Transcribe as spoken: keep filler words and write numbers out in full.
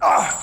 Ah!